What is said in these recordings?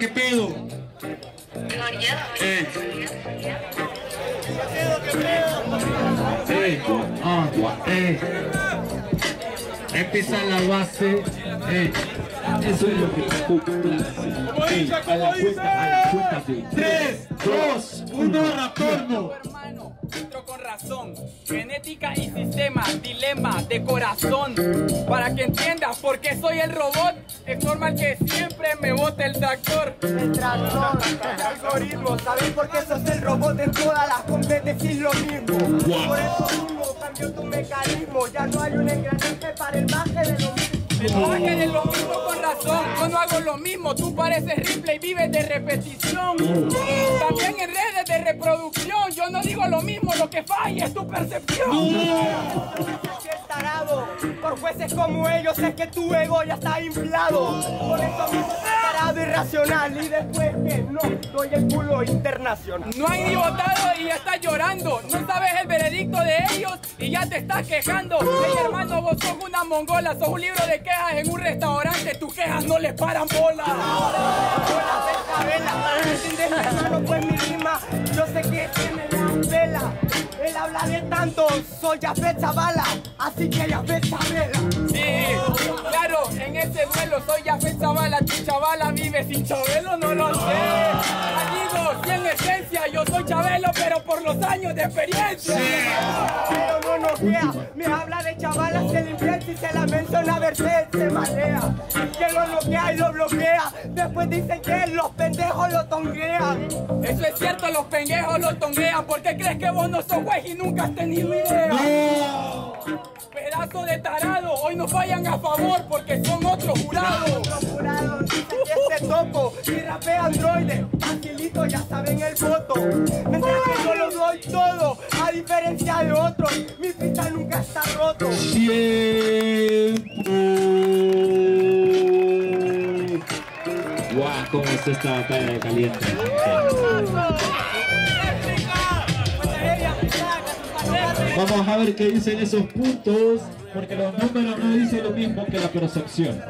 ¿Qué pedo? Empieza la base, eso es lo que a la cuenta de 3, 2, 1, raptorno. Entro con razón, genética y sistema, dilema de corazón. Para que entiendas por qué soy el robot, es normal que siempre me bote el tractor. El tractor, el algoritmo, ¿sabes por qué sos el robot? En todas las compes decís lo mismo. Por eso mismo cambió tu mecanismo, ya no hay un engranaje para el baje de lo mismo. El baje de lo mismo con razón, yo no hago lo mismo, tú pareces replay y vives de repetición. También en redes de reproducción, yo no digo lo mismo, lo que falla es tu percepción. Tarado, por jueces como ellos es que tu ego ya está inflado. Por eso mismo tarado irracional y después que no, doy el culo internacional. No hay ni votado y ya estás llorando, no sabes el veredicto de ellos y ya te estás quejando. Hey hermano, vos sos una mongola, sos un libro de quejas en un restaurante, tus quejas no les paran bola. Pues mi rima, yo sé que tiene la vela. Él habla de tanto, soy Yafet Zavala, así que Yafet Zavala. Sí, claro, en este duelo soy Yafet Zavala, tu chavala vive sin Chabelo, no lo sé. Amigos, y en esencia yo soy Chabelo, pero por los años de experiencia. Pero no nos vea, me habla de chavalas, se influencia y se la menciona, a ver si se malea. Que lo bloquea y lo bloquea, después dicen que los pendejos lo tonguean. Eso es cierto, los pendejos lo tonguean, porque crees que vos no sos güey y nunca has tenido idea. No. Pedazo de tarado, hoy nos fallan a favor porque son otros jurados. Los jurados dicen que este topo y rapea androide, facilito ya saben el voto. Mientras que yo lo doy todo, a diferencia de otros, mi pista nunca está roto. Tiempo. Guau, cómo es esta batalla de caliente. Vamos a ver qué dicen esos puntos, porque los números no dicen lo mismo que la percepción.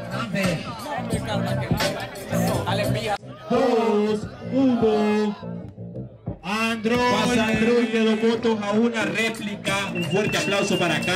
2, 1, Androide. Pasa Androide 2 votos a 1 réplica. Un fuerte aplauso para acá.